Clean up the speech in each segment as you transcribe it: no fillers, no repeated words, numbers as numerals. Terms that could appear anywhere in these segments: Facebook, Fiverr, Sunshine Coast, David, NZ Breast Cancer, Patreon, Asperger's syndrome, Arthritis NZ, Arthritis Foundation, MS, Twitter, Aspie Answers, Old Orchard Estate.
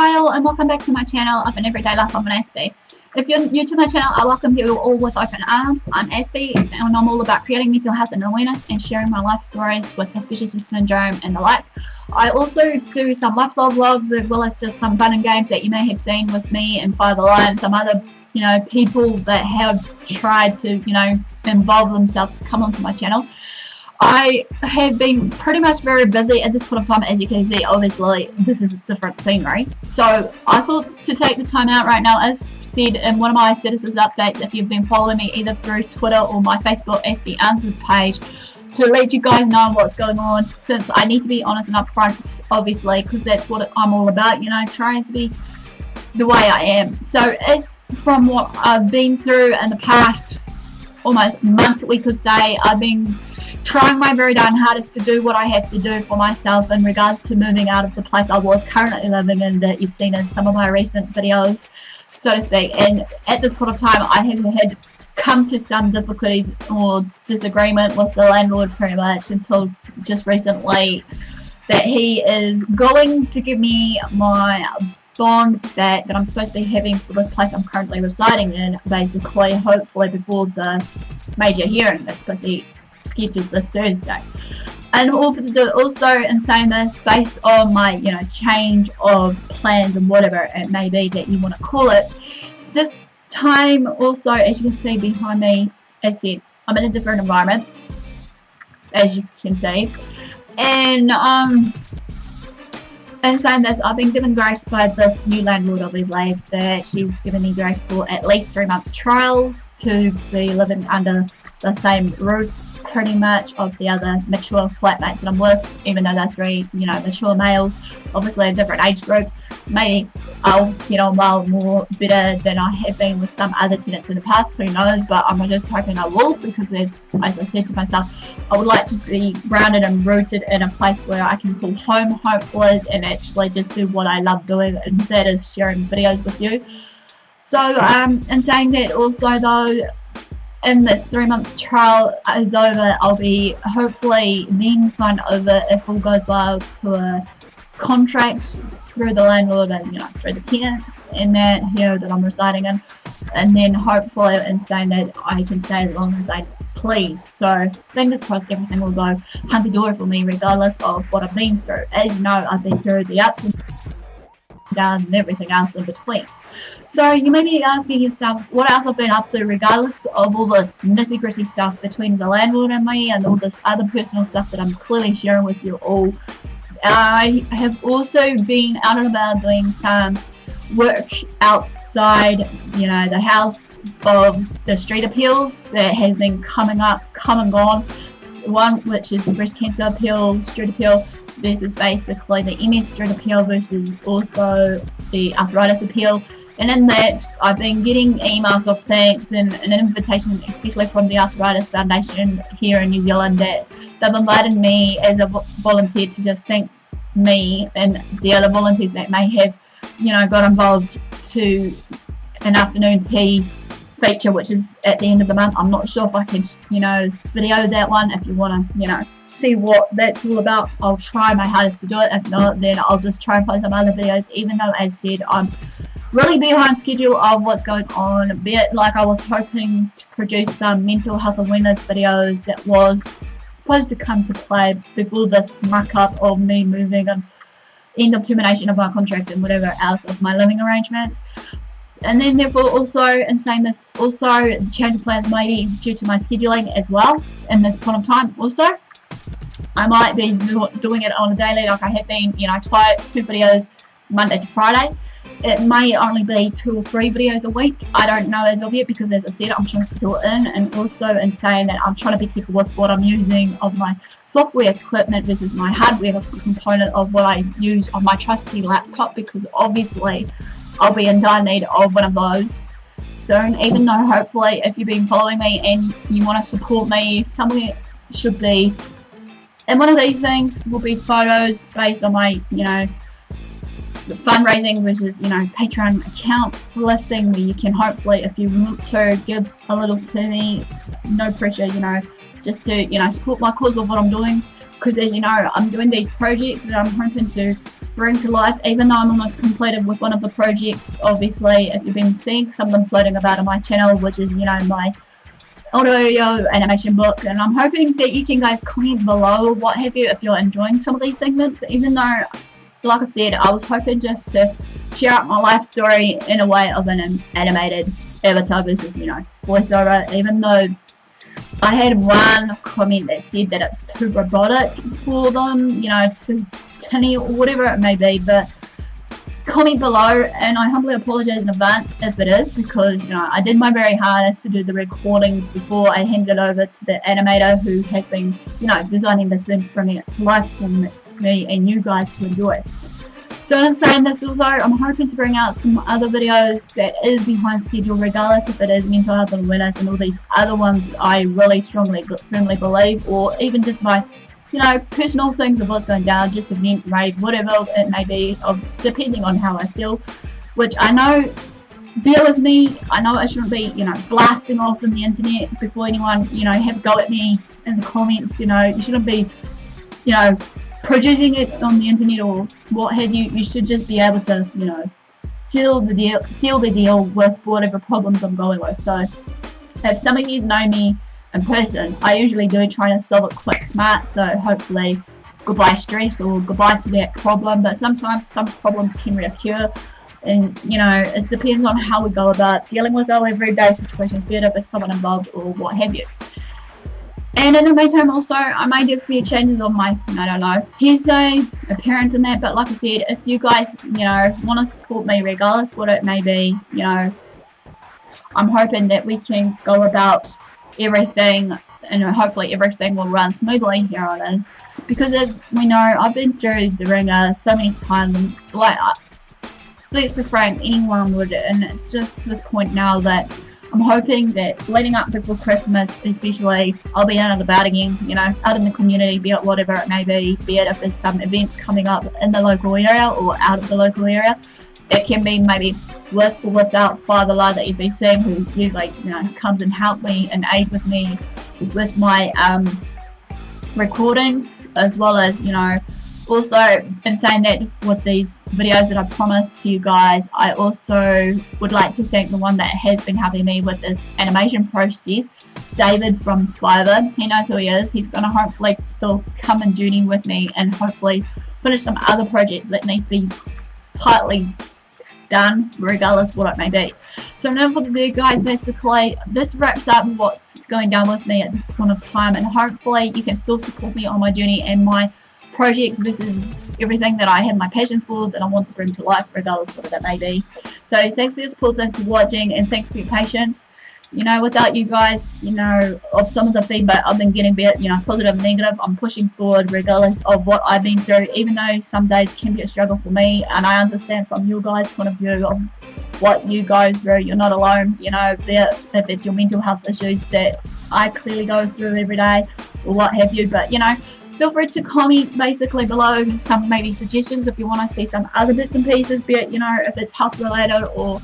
Kyle, and welcome back to my channel of An Everyday Life of an Aspie. If you're new to my channel, I welcome you all with open arms. I'm Aspie, and I'm all about creating mental health and awareness and sharing my life stories with Asperger's syndrome and the like. I also do some lifestyle vlogs as well as just some fun and games that you may have seen with me and Fiverr and some other, you know, people that have tried to, you know, involve themselves to come onto my channel. I have been pretty much very busy at this point of time, as you can see. Obviously this is a different scenery, so I thought to take the time out right now. As said in one of my statuses updates, if you've been following me either through Twitter or my Facebook Aspie Answers page, to let you guys know what's going on, since I need to be honest and upfront, obviously, because that's what I'm all about, you know, trying to be the way I am. So as from what I've been through in the past almost month, we could say, I've been trying my very darn hardest to do what I have to do for myself in regards to moving out of the place I was currently living in, that you've seen in some of my recent videos, so to speak. And at this point of time, I have had come to some difficulties or disagreement with the landlord pretty much until just recently, that he is going to give me my bond back that I'm supposed to be having for this place I'm currently residing in, basically, hopefully before the major hearing that's supposed to be scheduled this Thursday. And also in saying this, based on my, you know, change of plans and whatever it may be that you want to call it, this time also, as you can see behind me, as I said, I'm in a different environment, as you can see. And in saying this, I've been given grace by this new landlord, obviously, that she's given me grace for at least 3 months trial to be living under the same roof pretty much of the other mature flatmates that I'm with, even though they're three, you know, mature males, obviously different age groups. Maybe I'll get on well more better than I have been with some other tenants in the past, who knows, but I'm just hoping I will, because as I said to myself, I would like to be grounded and rooted in a place where I can call home, hopefully, and actually just do what I love doing, and that is sharing videos with you. So in saying that also though, in this 3 month trial is over, I'll be hopefully then signed over, if all goes well, to a contract through the landlord and, you know, through the tenants and that here that I'm residing in, and then hopefully in saying that I can stay as long as I please. So fingers crossed everything will go hunky-dory for me, regardless of what I've been through. As you know, I've been through the ups and downs and everything else in between. So you may be asking yourself what else I've been up to, regardless of all this nitty-gritty stuff between the landlord and me and all this other personal stuff that I'm clearly sharing with you all. I have also been out and about doing some work outside, you know, the house, of the street appeals that has been coming up, come and gone. One which is the breast cancer appeal, street appeal, versus basically the MS street appeal versus also the arthritis appeal. And in that, I've been getting emails of thanks and an invitation, especially from the Arthritis Foundation here in New Zealand, that they've invited me as a volunteer to just thank me and the other volunteers that may have, you know, got involved, to an afternoon tea feature, which is at the end of the month. I'm not sure if I can, you know, video that one. If you want to, you know, see what that's all about, I'll try my hardest to do it. If not, then I'll just try and find some other videos, even though, as said, I'm really behind schedule of what's going on. Be it like I was hoping to produce some mental health awareness videos that was supposed to come to play before this muck up of me moving and end of termination of my contract and whatever else of my living arrangements. And then therefore also in saying this, also change of plans maybe due to my scheduling as well in this point of time. Also I might be doing it on a daily, like I have been, you know, two videos Monday to Friday. It may only be 2 or 3 videos a week. I don't know as of yet, because as I said, I'm trying to still in, and also in saying that I'm trying to be careful with what I'm using of my software equipment versus my hardware component of what I use on my trusty laptop, because obviously I'll be in dire need of one of those soon. Even though hopefully if you've been following me and you want to support me, somewhere should be, and one of these things will be photos based on my, you know, fundraising, which is, you know, Patreon account listing, where you can hopefully, if you want to, give a little to me, no pressure, you know, just to, you know, support my cause of what I'm doing. Because as you know, I'm doing these projects that I'm hoping to bring to life, even though I'm almost completed with one of the projects. Obviously, if you've been seeing something floating about on my channel, which is, you know, my audio animation book, and I'm hoping that you can guys comment below what have you if you're enjoying some of these segments, even though, like I said, I was hoping just to share out my life story in a way of an animated avatar versus, you know, voiceover, even though I had one comment that said that it's too robotic for them, you know, too tinny or whatever it may be. But comment below, and I humbly apologise in advance if it is, because, you know, I did my very hardest to do the recordings before I handed it over to the animator who has been, you know, designing this and bringing it to life for me and you guys to enjoy. So in saying this also, I'm hoping to bring out some other videos that is behind schedule, regardless if it is mental health and awareness and all these other ones that I really strongly believe, or even just my, you know, personal things of what's going down, just event, rave, whatever it may be, of depending on how I feel. Which I know, bear with me, I know I shouldn't be, you know, blasting off on the internet before anyone, you know, have a go at me in the comments, you know, you shouldn't be, you know, producing it on the internet or what have you. You should just be able to, you know, seal the deal with whatever problems I'm going with. So if some of you know me in person, I usually do try to solve it quick, smart, so hopefully goodbye stress or goodbye to that problem. But sometimes some problems can reoccur, and, you know, it depends on how we go about dealing with our everyday situations, be it if it's someone involved or what have you. And in the meantime also, I may do a few changes on my, I don't know, hearsay appearance in that, but like I said, if you guys, you know, want to support me regardless what it may be, you know, I'm hoping that we can go about everything, and hopefully everything will run smoothly here on in, because as we know, I've been through the ringer so many times, and like, let's be frank, anyone would, and it's just to this point now that I'm hoping that leading up before Christmas especially, I'll be out and about again, you know, out in the community, be it whatever it may be it if there's some events coming up in the local area or out of the local area. It can be maybe with or without Father Love that you'd be seeing, who usually, you know, comes and helps me and aid with me with my recordings, as well as, you know, also in saying that with these videos that I promised to you guys, I also would like to thank the one that has been helping me with this animation process, David from Fiverr. He knows who he is. He's going to hopefully still come and journey with me and hopefully finish some other projects that needs to be tightly done, regardless what it may be. So now for the guys, basically this wraps up what's going down with me at this point of time, and hopefully you can still support me on my journey and my projects. This is everything that I have my passion for, that I want to bring to life, regardless of what that may be. So thanks for your support, thanks for watching, and thanks for your patience. You know, without you guys, you know, of some of the feedback I've been getting, be it, you know, positive, negative, I'm pushing forward regardless of what I've been through, even though some days can be a struggle for me, and I understand from your guys' point of view of what you go through. You're not alone, you know, be it if it's your mental health issues that I clearly go through every day or what have you. But, you know, feel free to comment basically below some maybe suggestions if you want to see some other bits and pieces, be it, you know, if it's health related or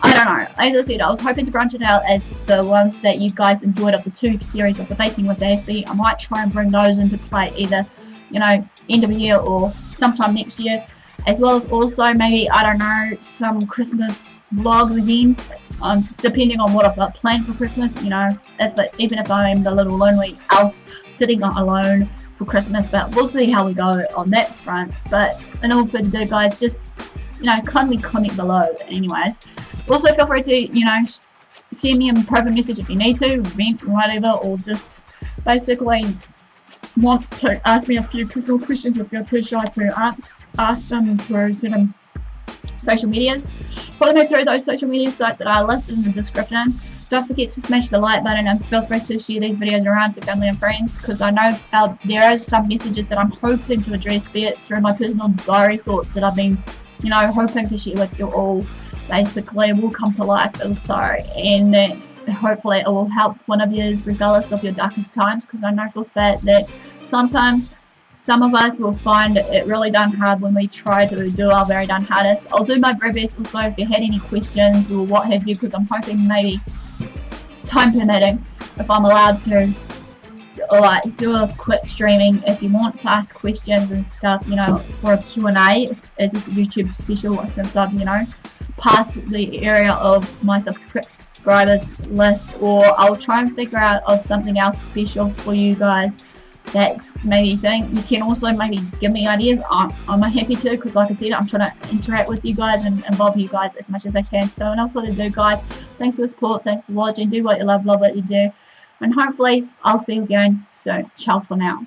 I don't know. As I said, I was hoping to branch it out as the ones that you guys enjoyed of the two series of the Baking with ASB. I might try and bring those into play either, you know, end of the year or sometime next year. As well as also maybe, I don't know, some Christmas vlogs again, depending on what I've got planned for Christmas, you know, even if I'm the little lonely elf sitting alone for Christmas, but we'll see how we go on that front. But in all further ado, guys, just, you know, kindly comment below. Anyways, also feel free to, you know, send me a private message if you need to, vent, whatever, or just basically want to ask me a few personal questions if you're too shy to ask them through certain social medias. Follow me through those social media sites that are listed in the description. Don't forget to smash the like button, and feel free to share these videos around to family and friends, because I know there are some messages that I'm hoping to address, be it through my personal diary thoughts that I've been, you know, hoping to share with you all. Basically, will come to life, I'm sorry, and that hopefully it will help one of you regardless of your darkest times, because I know for a fact that sometimes some of us will find it really darn hard when we try to do our very darn hardest. I'll do my very best also if you had any questions or what have you, because I'm hoping maybe time permitting, if I'm allowed to, like do a quick streaming if you want to ask questions and stuff, you know, for a Q&A. It's just a YouTube special since I've, you know, past the area of my subscribers list, or I'll try and figure out of something else special for you guys. That's maybe thing. You can also maybe give me ideas. I'm happy to, because like I said, I'm trying to interact with you guys and involve you guys as much as I can. So enough for the do, guys. Thanks for the support. Thanks for watching. Do what you love what you do. And hopefully I'll see you again soon. Ciao for now.